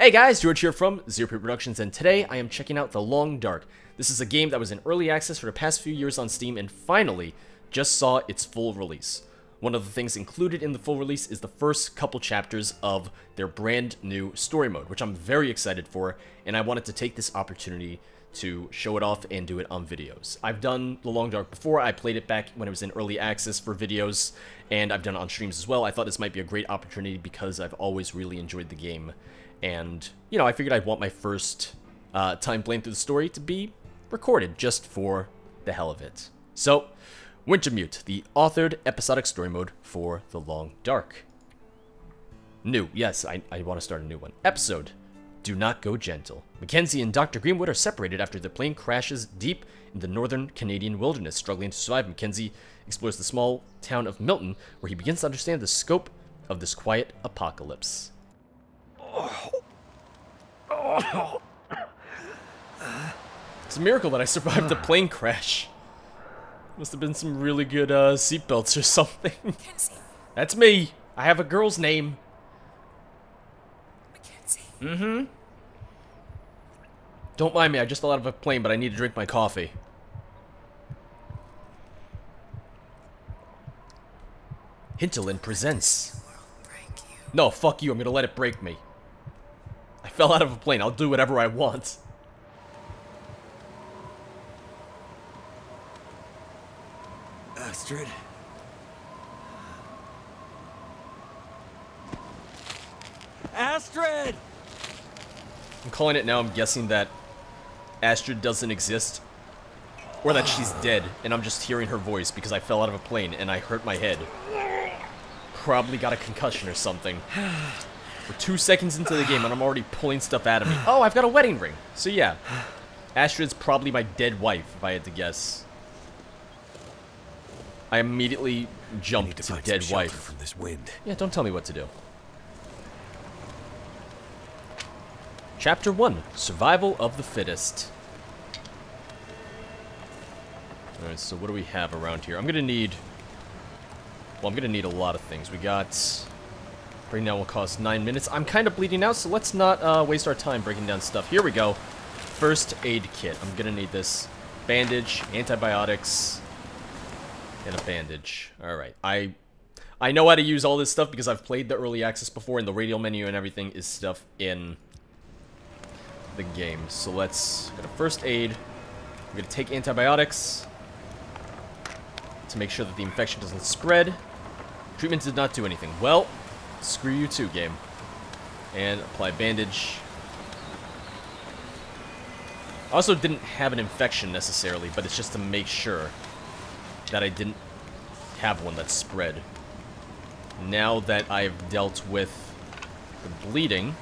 Hey guys, George here from Zero Period Productions, and today I am checking out The Long Dark. This is a game that was in early access for the past few years on Steam and finally just saw its full release. One of the things included in the full release is the first couple chapters of their brand new story mode, which I'm very excited for, and I wanted to take this opportunity to show it off and do it on videos. I've done The Long Dark before. I played it back when it was in early access for videos, and I've done it on streams as well. I thought this might be a great opportunity because I've always really enjoyed the game. And, you know, I figured I'd want my first time playing through the story to be recorded just for the hell of it. So, Wintermute, the authored episodic story mode for The Long Dark. New. Yes, I want to start a new one. Episode. Do not go gentle. Mackenzie and Dr. Greenwood are separated after their plane crashes deep in the northern Canadian wilderness. Struggling to survive, Mackenzie explores the small town of Milton, where he begins to understand the scope of this quiet apocalypse. It's a miracle that I survived the plane crash. Must have been some really good seatbelts or something. Mackenzie. That's me. I have a girl's name. Mackenzie. Mm-hmm. Don't mind me. I just fell out of a plane, but I need to drink my coffee. Hinterland presents. No, fuck you. I'm gonna let it break me. I fell out of a plane. I'll do whatever I want. Astrid. Astrid! I'm calling it now. I'm guessing that Astrid doesn't exist. Or that she's dead, and I'm just hearing her voice because I fell out of a plane and I hurt my head. Probably got a concussion or something. We're 2 seconds into the game and I'm already pulling stuff out of me. Oh, I've got a wedding ring. So yeah, Astrid's probably my dead wife, if I had to guess. I immediately jumped to dead wife. From this wind. Yeah, don't tell me what to do. Chapter 1, Survival of the Fittest. Alright, so what do we have around here? I'm gonna need... Well, I'm gonna need a lot of things. We got... Right now will cost 9 minutes. I'm kind of bleeding out, so let's not waste our time breaking down stuff. Here we go. First aid kit. I'm gonna need this. Bandage, antibiotics, and a bandage. Alright. I know how to use all this stuff because I've played the early access before, and the radial menu and everything is stuff in the game. So let's go to first aid. I'm gonna take antibiotics to make sure that the infection doesn't spread. Treatment did not do anything. Well, screw you too, game. And apply bandage. Also didn't have an infection necessarily, but it's just to make sure that I didn't have one that spread. Now that I've dealt with the bleeding,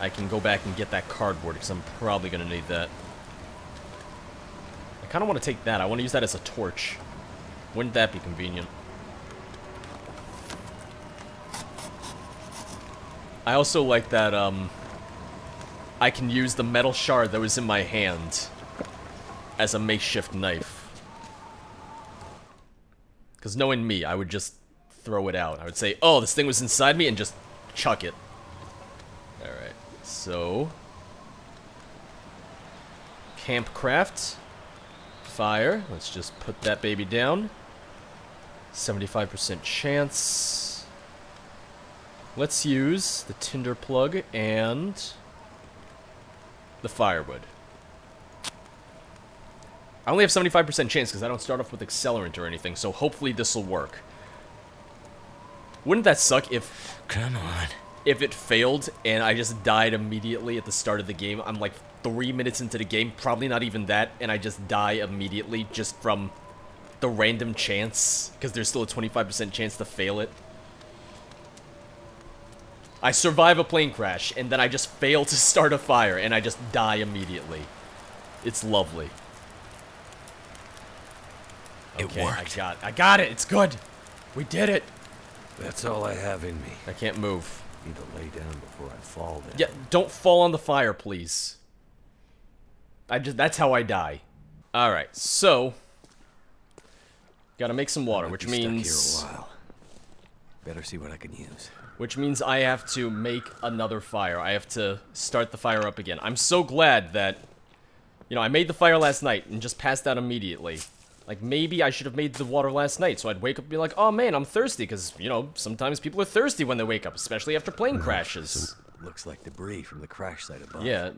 I can go back and get that cardboard, because I'm probably going to need that. I kind of want to take that. I want to use that as a torch. Wouldn't that be convenient? I also like that, I can use the metal shard that was in my hand as a makeshift knife. Because knowing me, I would just throw it out. I would say, oh, this thing was inside me, and just chuck it. Alright, so... Campcraft. Fire. Let's just put that baby down. 75% chance... Let's use the tinder plug and the firewood. I only have 75% chance because I don't start off with accelerant or anything, so hopefully this will work. Wouldn't that suck if... Come on. If it failed and I just died immediately at the start of the game? I'm like 3 minutes into the game, probably not even that, and I just die immediately just from the random chance, because there's still a 25% chance to fail it. I survive a plane crash, and then I just fail to start a fire, and I just die immediately. It's lovely. Okay, it worked. I got it. It's good. We did it. That's all I have in me. I can't move. Need to lay down before I fall down. Yeah, don't fall on the fire, please. That's how I die. All right, so gotta make some water, which means Better see what I can use. Which means I have to make another fire. I have to start the fire up again. I'm so glad that, you know, I made the fire last night and just passed out immediately. Like, maybe I should have made the water last night, so I'd wake up and be like, oh man, I'm thirsty, because, you know, sometimes people are thirsty when they wake up, especially after plane crashes. Looks like debris from the crash site above. Yeah.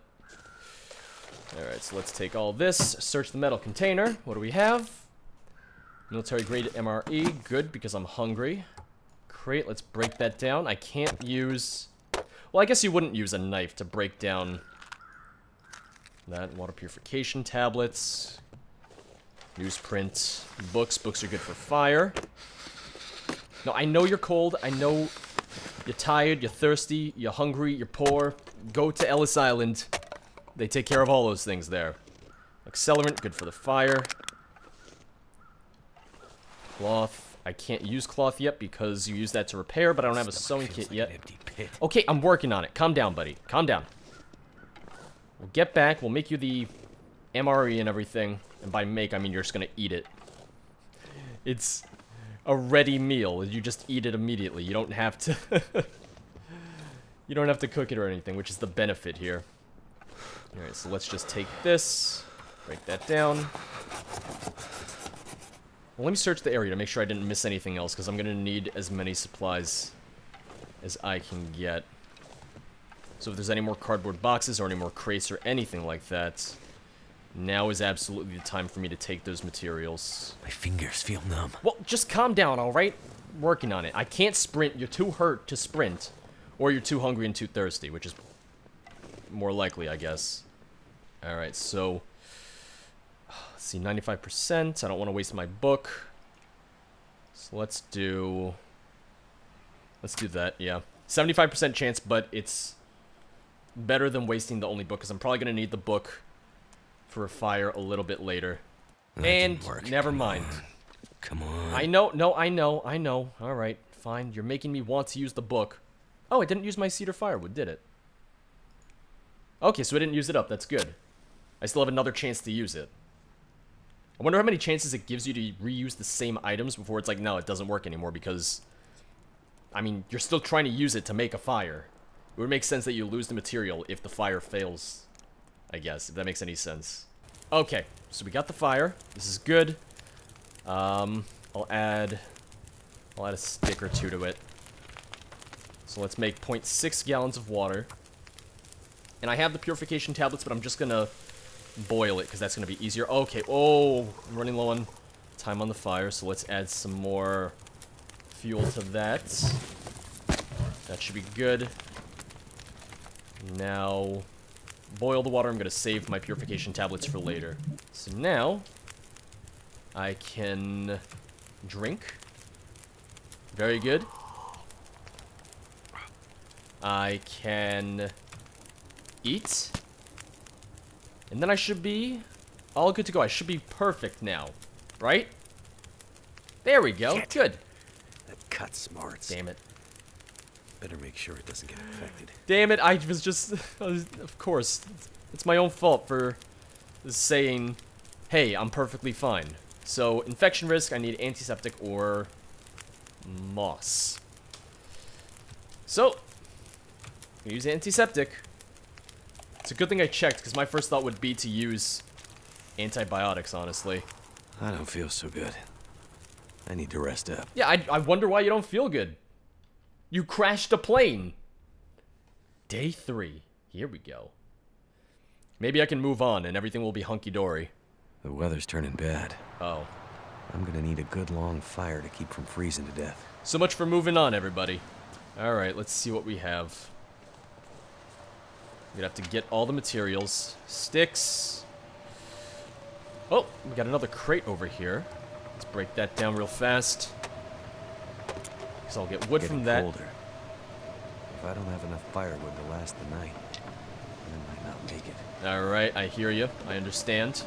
Alright, so let's take all this, search the metal container. What do we have? Military-grade MRE, good, because I'm hungry. Crate, let's break that down. I can't use... Well, I guess you wouldn't use a knife to break down that. Water purification tablets. Newsprint. Books. Books are good for fire. No, I know you're cold. I know you're tired, you're thirsty, you're hungry, you're poor. Go to Ellis Island. They take care of all those things there. Accelerant, good for the fire. Cloth. I can't use cloth yet because you use that to repair, but I don't have a sewing kit yet. Okay, I'm working on it. Calm down, buddy. Calm down. We'll get back. We'll make you the MRE and everything. And by make, I mean you're just gonna eat it. It's a ready meal. You just eat it immediately. You don't have to... you don't have to cook it or anything, which is the benefit here. Alright, so let's just take this, break that down. Well, let me search the area to make sure I didn't miss anything else, because I'm going to need as many supplies as I can get. So if there's any more cardboard boxes or any more crates or anything like that, now is absolutely the time for me to take those materials. My fingers feel numb. Well, just calm down, alright? Working on it. I can't sprint. You're too hurt to sprint. Or you're too hungry and too thirsty, which is more likely, I guess. Alright, so... let's see, 95%. I don't want to waste my book. So let's do... let's do that, yeah. 75% chance, but it's better than wasting the only book, because I'm probably going to need the book for a fire a little bit later. And never mind. Come on. I know, no, I know, I know. Alright, fine. You're making me want to use the book. Oh, I didn't use my cedar firewood, did it? Okay, so I didn't use it up. That's good. I still have another chance to use it. I wonder how many chances it gives you to reuse the same items before it's like, no, it doesn't work anymore because... I mean, you're still trying to use it to make a fire. It would make sense that you lose the material if the fire fails, I guess, if that makes any sense. Okay, so we got the fire. This is good. I'll add a stick or two to it. So let's make 0.6 gallons of water. And I have the purification tablets, but I'm just going to boil it, because that's going to be easier. Okay, oh, I'm running low on time on the fire, so let's add some more fuel to that. That should be good. Now, boil the water. I'm going to save my purification tablets for later. So now, I can drink. Very good. I can... eat. And then I should be all good to go. I should be perfect now. Right? There we go. Shit. Good. That cut smarts. Damn it. Better make sure it doesn't get infected. Damn it, I was just... of course. It's my own fault for saying, hey, I'm perfectly fine. So, infection risk, I need antiseptic or moss. So, use antiseptic. It's a good thing I checked, because my first thought would be to use antibiotics, honestly. I don't feel so good. I need to rest up. Yeah, I wonder why you don't feel good. You crashed a plane. Day 3. Here we go. Maybe I can move on and everything will be hunky-dory. The weather's turning bad. Oh. I'm gonna need a good long fire to keep from freezing to death. So much for moving on, everybody. Alright, let's see what we have. We'd have to get all the materials. Sticks. Oh, we got another crate over here. Let's break that down real fast. Because I'll get wood from that. Colder. If I don't have enough firewood to last the night, then I might not make it. Alright, I hear you. I understand.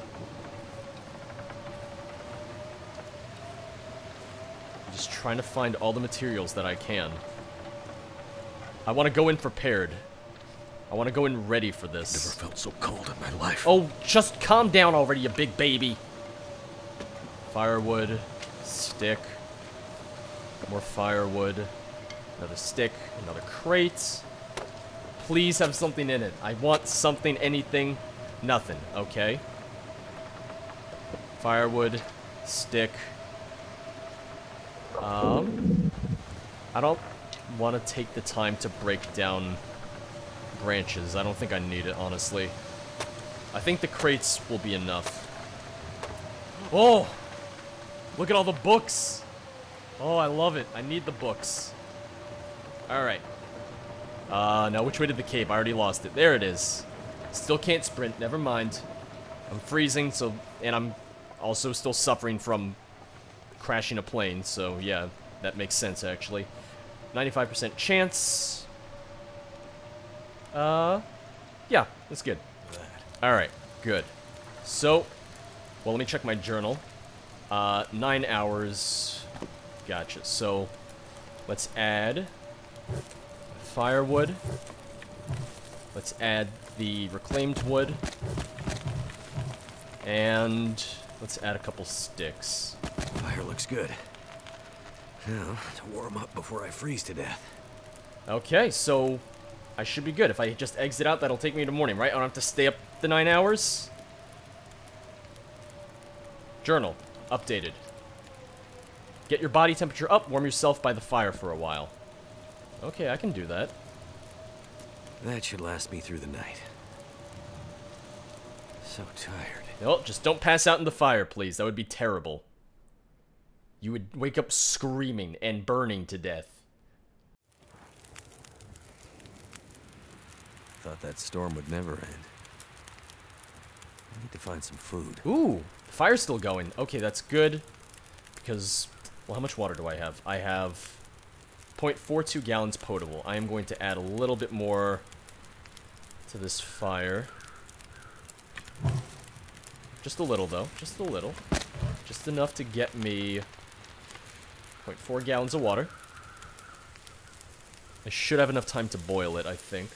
I'm just trying to find all the materials that I can. I want to go in prepared. I want to go in ready for this. I've never felt so cold in my life. Oh, just calm down already, you big baby. Firewood. Stick. More firewood. Another stick, another crate. Please have something in it. I want something, anything, nothing. Okay. Firewood, stick. I don't want to take the time to break down branches. I don't think I need it, honestly. I think the crates will be enough. Oh! Look at all the books! Oh, I love it. I need the books. Alright. Now which way did the cave? I already lost it. There it is. Still can't sprint. Never mind. I'm freezing, so... And I'm also still suffering from crashing a plane, so yeah. That makes sense, actually. 95% chance. Yeah, that's good. Alright, good. So, well, let me check my journal. 9 hours. Gotcha. So, let's add firewood. Let's add the reclaimed wood. And let's add a couple sticks. Fire looks good. Now, to warm up before I freeze to death. Okay, so I should be good. If I just exit out, that'll take me to morning, right? I don't have to stay up the 9 hours. Journal. Updated. Get your body temperature up, warm yourself by the fire for a while. Okay, I can do that. That should last me through the night. So tired. Well, just don't pass out in the fire, please. That would be terrible. You would wake up screaming and burning to death. Thought that storm would never end. I need to find some food. Ooh, the fire's still going. Okay, that's good. Because, well, how much water do I have? I have 0.42 gallons potable. I am going to add a little bit more to this fire. Just a little, though. Just a little. Just enough to get me 0.4 gallons of water. I should have enough time to boil it, I think.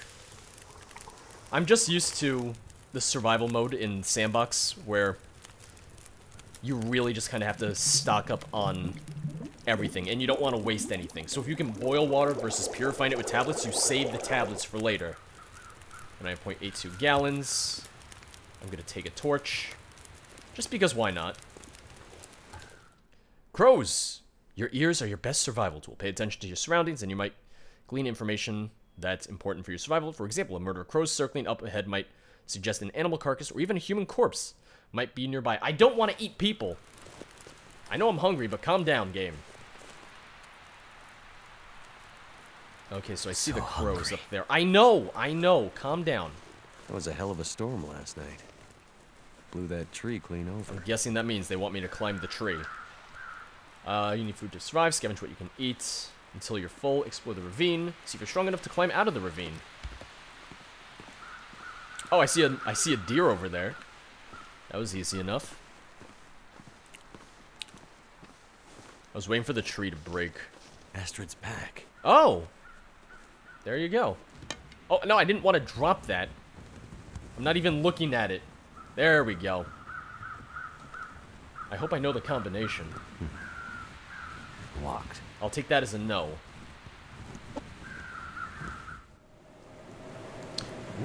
I'm just used to the survival mode in Sandbox, where you really just kind of have to stock up on everything, and you don't want to waste anything. So if you can boil water versus purifying it with tablets, you save the tablets for later. And I have 0.82 gallons. I'm going to take a torch, just because why not? Crows! Your ears are your best survival tool. Pay attention to your surroundings and you might glean information that's important for your survival. For example, a murder of crows circling up ahead might suggest an animal carcass or even a human corpse might be nearby. I don't want to eat people. I know I'm hungry, but calm down, game. Okay, so I see the crows up there. I know. Calm down. That was a hell of a storm last night. Blew that tree clean over. I'm guessing that means they want me to climb the tree. You need food to survive, scavenge what you can eat until you're full, explore the ravine, see if you're strong enough to climb out of the ravine. Oh, I see a deer over there. That was easy enough. I was waiting for the tree to break. Astrid's back. Oh! There you go. Oh, no, I didn't want to drop that. I'm not even looking at it. There we go. I hope I know the combination. Locked. I'll take that as a no.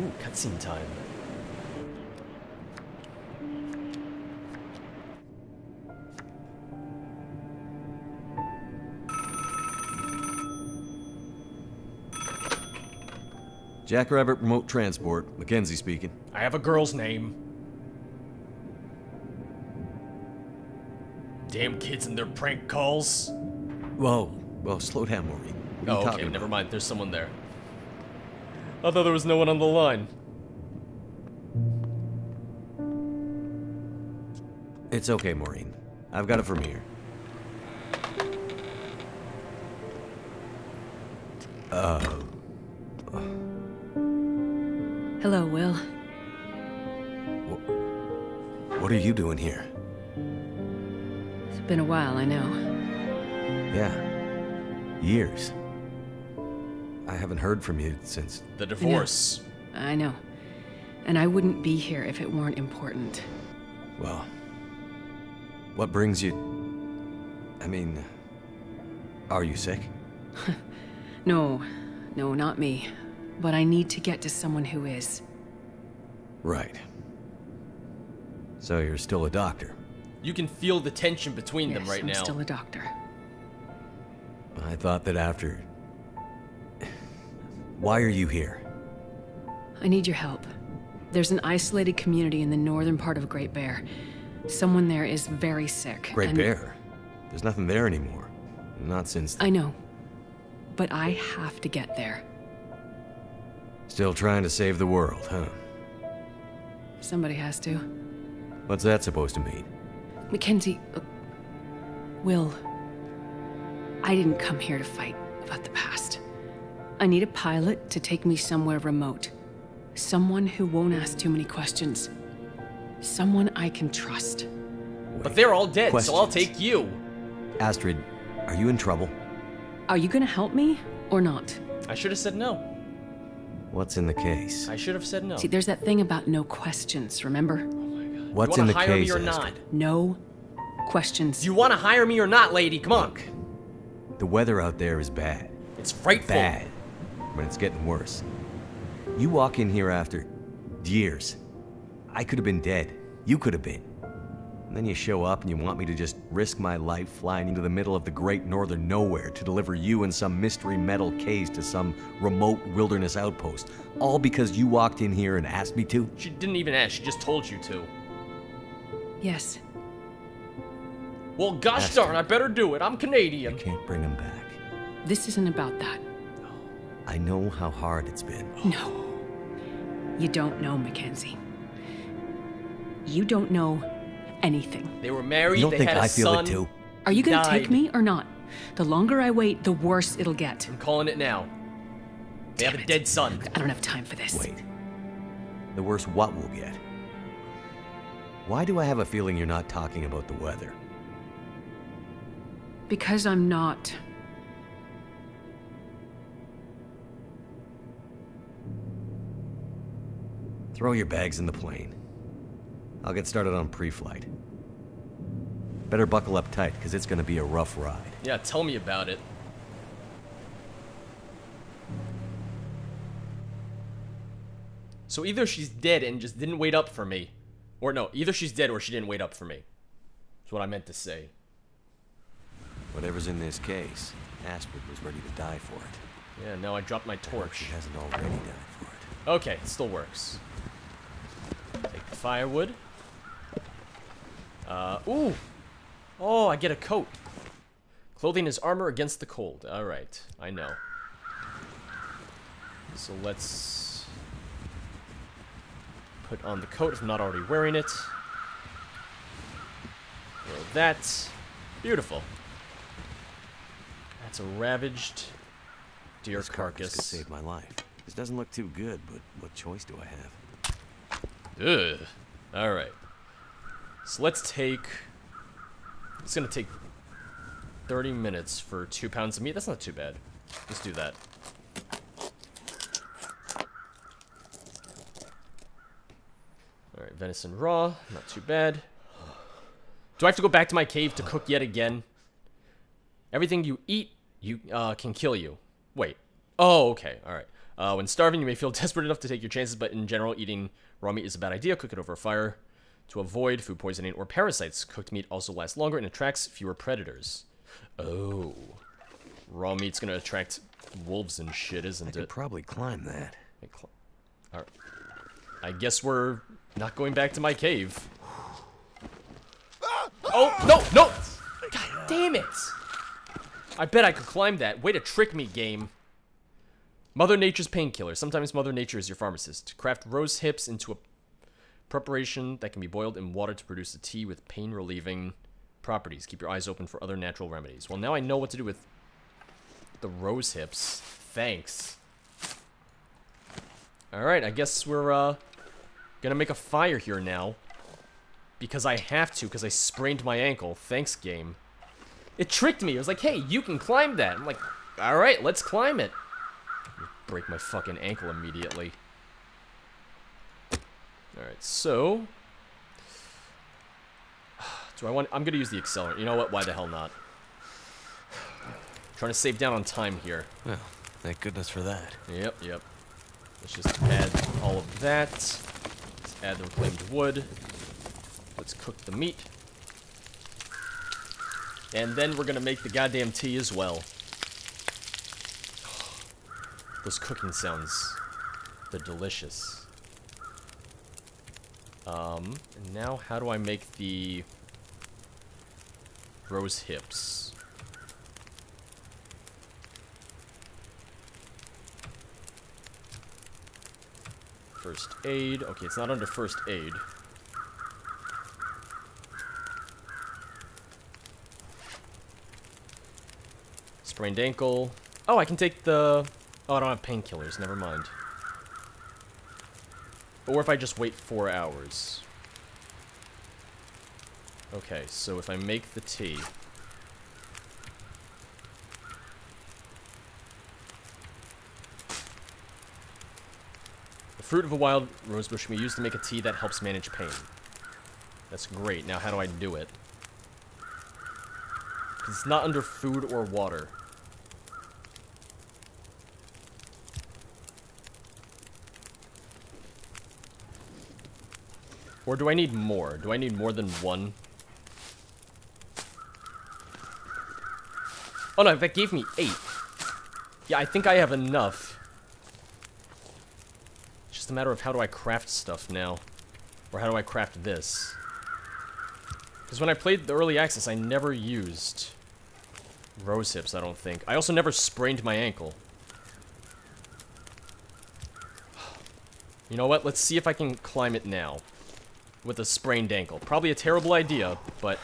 Ooh, cutscene time. Jackrabbit Remote Transport, Mackenzie speaking. I have a girl's name. Damn kids and their prank calls. Whoa, slow down, Maureen. Oh, okay, never mind. There's someone there. I thought there was no one on the line. It's okay, Maureen. I've got it from here. Hello, Will. What are you doing here? It's been a while, I know. Yeah. Years. I haven't heard from you since... the divorce. I know. And I wouldn't be here if it weren't important. Well... what brings you... I mean... are you sick? No, not me. But I need to get to someone who is. Right. So you're still a doctor? You can feel the tension between them right now. Yes, I'm still a doctor. I thought that after... Why are you here? I need your help. There's an isolated community in the northern part of Great Bear. Someone there is very sick. Great Bear? There's nothing there anymore. Not since... I know. But I have to get there. Still trying to save the world, huh? Somebody has to. What's that supposed to mean? Mackenzie... Will... I didn't come here to fight about the past. I need a pilot to take me somewhere remote. Someone who won't ask too many questions. Someone I can trust. Wait, but they're all dead, so I'll take you. Astrid, are you in trouble? Are you gonna help me or not? I should have said no. What's in the case? I should have said no. See, there's that thing about no questions, remember? Oh my God. What's in the case, Astrid? You wanna hire me or not? No questions. You wanna hire me or not, lady? Come on. Look, the weather out there is bad. It's frightful. Bad, but it's getting worse. You walk in here after years. I could have been dead. You could have been. And then you show up and you want me to just risk my life flying into the middle of the great northern nowhere to deliver you in some mystery metal case to some remote wilderness outpost. All because you walked in here and asked me to? She didn't even ask, she just told you to. Yes. Well, gosh darn, I better do it. I'm Canadian. You can't bring him back. This isn't about that. I know how hard it's been. No. You don't know, Mackenzie. You don't know anything. They were married, they had a son. You don't think I feel it too? Are you gonna take me or not? The longer I wait, the worse it'll get. I'm calling it now. They have a dead son. I don't have time for this. Wait. The worse what will get? Why do I have a feeling you're not talking about the weather? Because I'm not. Throw your bags in the plane. I'll get started on pre-flight. Better buckle up tight, because it's going to be a rough ride. Yeah, tell me about it. So either she's dead and just didn't wait up for me. Or no, either she's dead or she didn't wait up for me. That's what I meant to say. Whatever's in this case, Astrid was ready to die for it. Yeah, no, I dropped my torch. She hasn't already died for it. Okay, it still works. Take the firewood. Ooh! Oh, I get a coat. Clothing is armor against the cold. Alright, I know. So let's put on the coat if I'm not already wearing it. Well, that's beautiful. That's a ravaged deer carcass. Could save my life. This doesn't look too good, but what choice do I have? Ugh. All right. So let's take. It's gonna take 30 minutes for 2 pounds of meat. That's not too bad. Let's do that. All right, venison raw. Not too bad. Do I have to go back to my cave to cook yet again? Everything you eat, you can kill you. Wait. Oh, okay. All right. When starving, you may feel desperate enough to take your chances, but in general, eating raw meat is a bad idea. Cook it over a fire to avoid food poisoning or parasites. Cooked meat also lasts longer and attracts fewer predators. Oh. Raw meat's gonna attract wolves and shit, isn't it? I could probably climb that. Alright. I guess we're not going back to my cave. Oh, no, no! God damn it! I bet I could climb that. Way to trick me, game. Mother Nature's painkiller. Sometimes Mother Nature is your pharmacist. Craft rose hips into a preparation that can be boiled in water to produce a tea with pain-relieving properties. Keep your eyes open for other natural remedies. Well, now I know what to do with the rose hips. Thanks. Alright, I guess we're gonna make a fire here now. Because I have to, because I sprained my ankle. Thanks, game. It tricked me. It was like, hey, you can climb that. I'm like, alright, let's climb it. Break my fucking ankle immediately. Alright, so... Do I want... I'm gonna use the accelerant. You know what? Why the hell not? I'm trying to save down on time here. Well, Thank goodness for that. Yep, yep. Let's just add all of that. Let's add the reclaimed wood. Let's cook the meat. And then we're gonna make the goddamn tea as well. Those cooking sounds, they're delicious. And now how do I make the rose hips? First aid. Okay, it's not under first aid. Sprained ankle. Oh, I can take the... Oh, I don't have painkillers. Never mind. Or if I just wait 4 hours. Okay, so if I make the tea... The fruit of a wild rosebush can be used to make a tea that helps manage pain. That's great. Now, how do I do it? Because it's not under food or water. Or do I need more? Do I need more than one? Oh no, that gave me 8. Yeah, I think I have enough. It's just a matter of how do I craft stuff now? Or how do I craft this? Because when I played the early access, I never used rose hips, I don't think. I also never sprained my ankle. You know what? Let's see if I can climb it now. With a sprained ankle. Probably a terrible idea, but...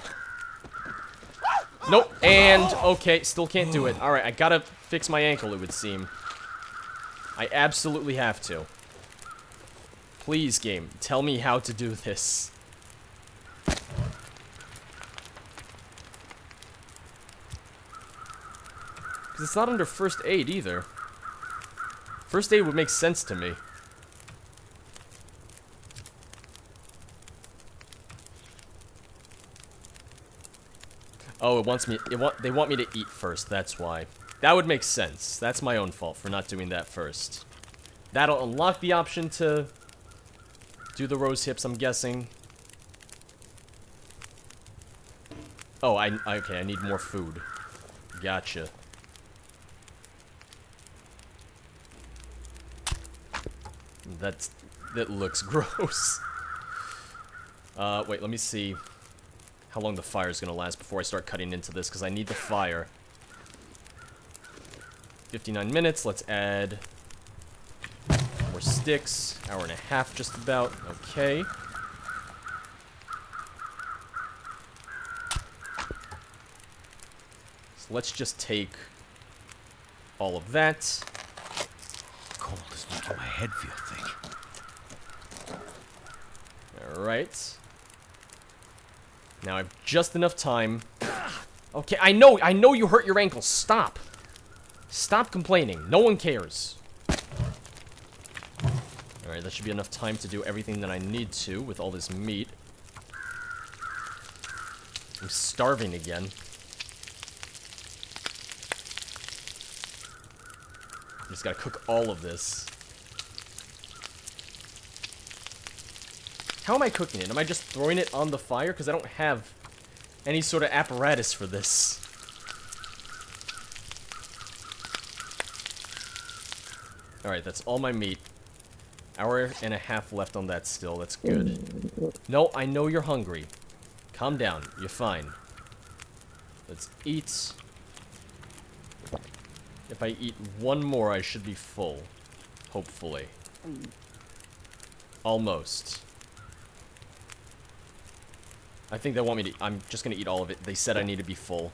Nope, and... Okay, still can't do it. Alright, I gotta fix my ankle, it would seem. I absolutely have to. Please, game, tell me how to do this. Because it's not under first aid, either. First aid would make sense to me. Oh, it wants me. They want me to eat first. That's why. That would make sense. That's my own fault for not doing that first. That'll unlock the option to do the rose hips. I'm guessing. Oh, okay. I need more food. Gotcha. That looks gross. Wait. Let me see. How long the fire is going to last before I start cutting into this, because I need the fire. 59 minutes, let's add more sticks. Hour and a half, just about. Okay. So let's just take all of that. Cold is making my head feel thick. Alright. Now I have just enough time. Okay, I know you hurt your ankle. Stop. Stop complaining. No one cares. Alright, that should be enough time to do everything that I need to with all this meat. I'm starving again. I just gotta cook all of this. How am I cooking it? Am I just throwing it on the fire? Because I don't have any sort of apparatus for this. Alright, that's all my meat. Hour and a half left on that still. That's good. No, I know you're hungry. Calm down. You're fine. Let's eat. If I eat one more, I should be full. Hopefully. Almost. I think they want me to... I'm just going to eat all of it. They said I need to be full.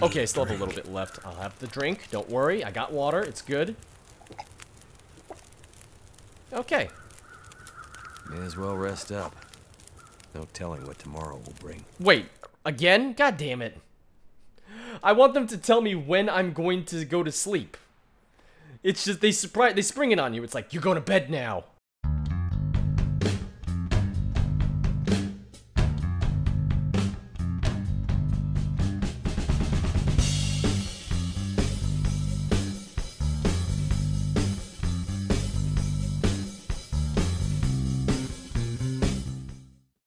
Okay, I still have a little bit left. I'll have the drink. Don't worry. I got water. It's good. Okay. May as well rest up. No telling what tomorrow will bring. Wait. Again? God damn it. I want them to tell me when I'm going to go to sleep. It's just... They spring it on you. It's like, you're going to bed now.